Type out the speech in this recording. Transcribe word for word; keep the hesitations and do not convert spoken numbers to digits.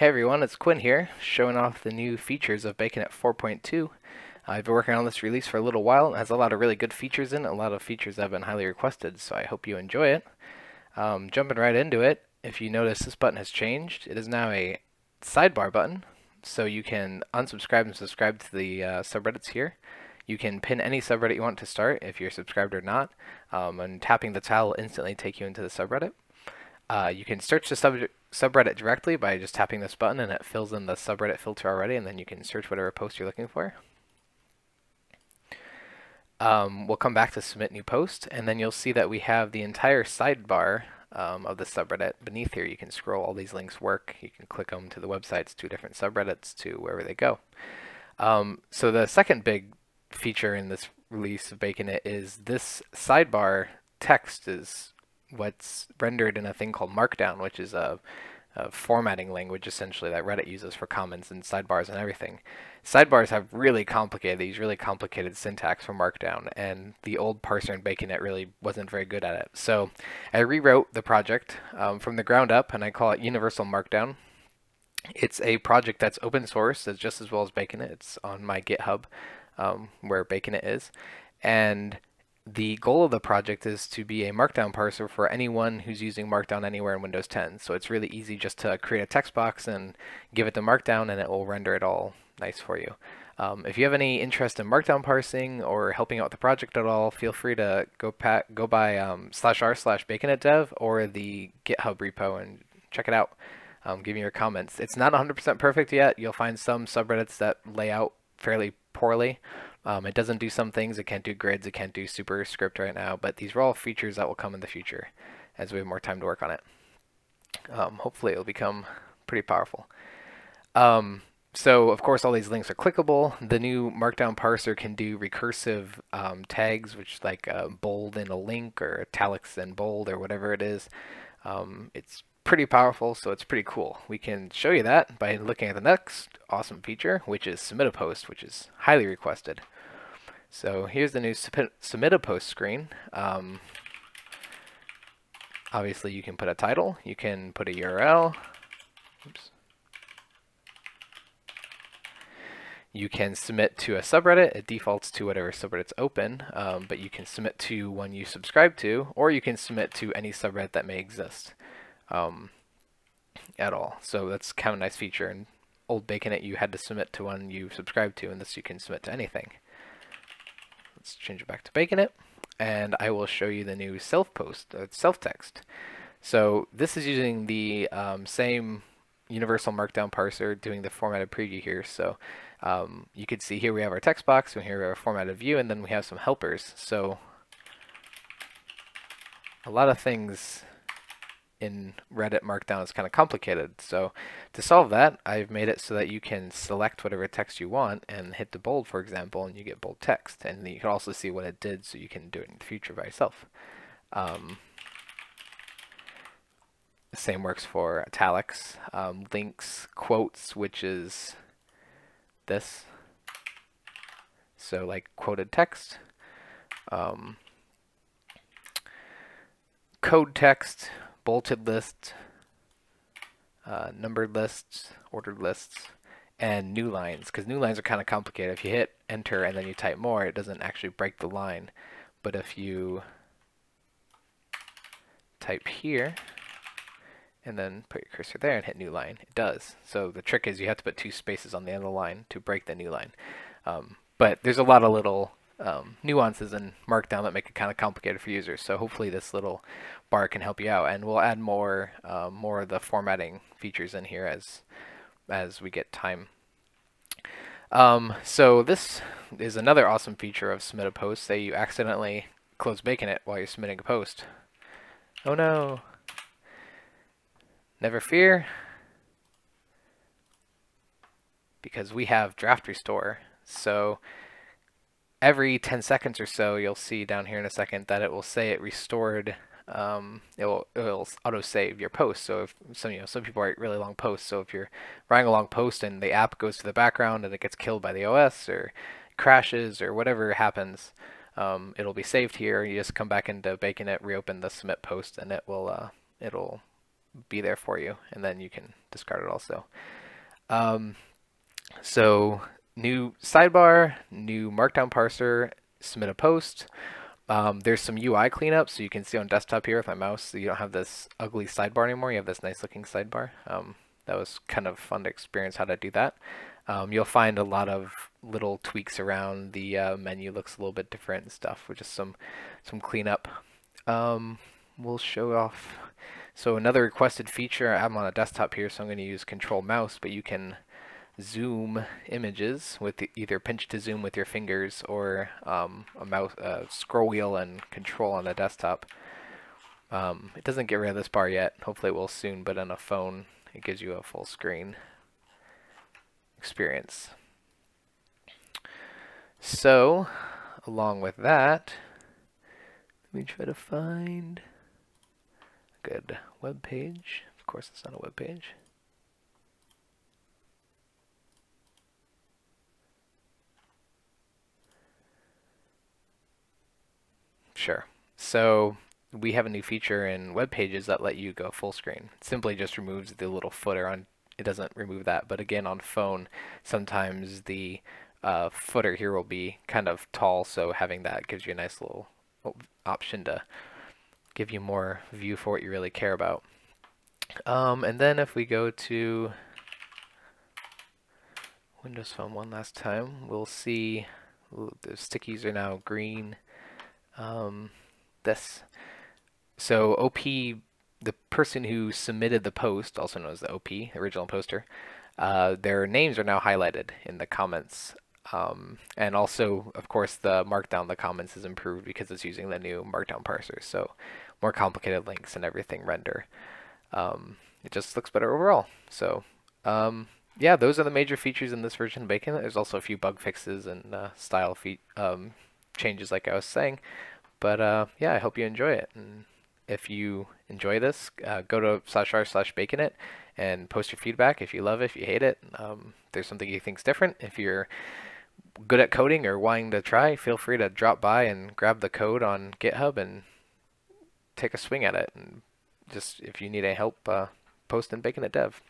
Hey everyone, it's Quinn here, showing off the new features of Baconit four point two. I've been working on this release for a little while. It has a lot of really good features in it, a lot of features that have been highly requested, so I hope you enjoy it. Um, jumping right into it, if you notice, this button has changed. It is now a sidebar button, so you can unsubscribe and subscribe to the uh, subreddits here. You can pin any subreddit you want to start, if you're subscribed or not, um, and tapping the tile will instantly take you into the subreddit. Uh, you can search the sub subreddit directly by just tapping this button, and it fills in the subreddit filter already, and then you can search whatever post you're looking for. Um, we'll come back to submit new post, and then you'll see that we have the entire sidebar um, of the subreddit beneath here. You can scroll, all these links work. You can click them to the websites, to different subreddits, to wherever they go. Um, so the second big feature in this release of Baconit is this sidebar text is what's rendered in a thing called Markdown, which is a, a formatting language essentially that Reddit uses for comments and sidebars and everything. Sidebars have really complicated, they use really complicated syntax for Markdown, and the old parser in Baconit really wasn't very good at it. So I rewrote the project um, from the ground up, and I call it Universal Markdown. It's a project that's open source, that's just as well as Baconit. It's on my GitHub um, where Baconit is, and the goal of the project is to be a Markdown parser for anyone who's using Markdown anywhere in Windows ten. So it's really easy just to create a text box and give it the Markdown, and it will render it all nice for you. Um, if you have any interest in Markdown parsing or helping out with the project at all, feel free to go pat go by um, slash r slash Baconit dev or the GitHub repo and check it out. Um, give me your comments. It's not one hundred percent perfect yet. You'll find some subreddits that lay out fairly poorly. Um, it doesn't do some things, it can't do grids, it can't do superscript right now, but these are all features that will come in the future as we have more time to work on it. Um, hopefully it'll become pretty powerful. Um, so of course all these links are clickable. The new Markdown parser can do recursive um, tags, which is like uh, bold and a link or italics and bold or whatever it is. Um, it's pretty powerful, so it's pretty cool. We can show you that by looking at the next awesome feature, which is submit a post, which is highly requested. So here's the new submit a post screen. Um, obviously you can put a title, you can put a U R L, oops. You can submit to a subreddit, it defaults to whatever subreddit's open, um, but you can submit to one you subscribe to, or you can submit to any subreddit that may exist. Um, at all. So that's kind of a nice feature. In old Baconit, you had to submit to one you subscribed to, and this you can submit to anything. Let's change it back to Baconit, and I will show you the new self-post, uh, self-text. So this is using the um, same Universal Markdown parser, doing the formatted preview here. So um, you can see here we have our text box, and here we have our formatted view, and then we have some helpers. So a lot of things in Reddit Markdown is kind of complicated. So to solve that, I've made it so that you can select whatever text you want and hit the bold, for example, and you get bold text. And you can also see what it did, so you can do it in the future by yourself. Um, the same works for italics, um, links, quotes, which is this. So like quoted text. Um, code text, bolted lists, uh, numbered lists, ordered lists, and new lines, because new lines are kind of complicated. If you hit enter and then you type more, it doesn't actually break the line. But if you type here and then put your cursor there and hit new line, it does. So the trick is you have to put two spaces on the end of the line to break the new line. Um, but there's a lot of little Um, nuances in Markdown that make it kind of complicated for users. So hopefully this little bar can help you out, and we'll add more uh, more of the formatting features in here as as we get time. Um, so this is another awesome feature of submit a post. Say you accidentally close Baconit while you're submitting a post. Oh no! Never fear, because we have draft restore. So every ten seconds or so, you'll see down here in a second that it will say it restored. Um, it will it'll auto-save your post. So if some you know some people write really long posts, so if you're writing a long post and the app goes to the background and it gets killed by the O S or crashes or whatever happens, um, it'll be saved here. You just come back into Baconit, reopen the submit post, and it will uh, it'll be there for you, and then you can discard it also. Um, so new sidebar, new Markdown parser, submit a post. Um, there's some U I cleanup, so you can see on desktop here with my mouse, so you don't have this ugly sidebar anymore. You have this nice looking sidebar. Um, that was kind of fun to experience how to do that. Um, you'll find a lot of little tweaks around the uh, menu, looks a little bit different and stuff, which is some some cleanup. Um, we'll show off. So another requested feature, I'm on a desktop here, so I'm going to use control mouse, but you can zoom images with the, either pinch to zoom with your fingers or um, a mouse uh, scroll wheel and control on the desktop. Um, it doesn't get rid of this bar yet. Hopefully it will soon, but on a phone it gives you a full screen experience. So along with that, let me try to find a good web page. Of course it's not a web page. Sure. So we have a new feature in web pages that let you go full screen. It simply just removes the little footer on. It doesn't remove that, but again on phone, sometimes the uh, footer here will be kind of tall, so having that gives you a nice little option to give you more view for what you really care about. Um, and then if we go to Windows Phone one last time, we'll see, ooh, the stickies are now green. Um, this. So O P, the person who submitted the post, also known as the O P, original poster, uh, their names are now highlighted in the comments. Um, and also, of course, the Markdown, the comments is improved because it's using the new Markdown parser. So more complicated links and everything render. Um, it just looks better overall. So um, yeah, those are the major features in this version of Baconit. There's also a few bug fixes and uh, style feet, um, changes like I was saying. But uh, yeah, I hope you enjoy it. And if you enjoy this, uh, go to slash r slash Baconit and post your feedback if you love it, if you hate it. Um, if there's something you think's different, if you're good at coding or wanting to try, feel free to drop by and grab the code on GitHub and take a swing at it. And just if you need any help, uh, post in Baconit Dev.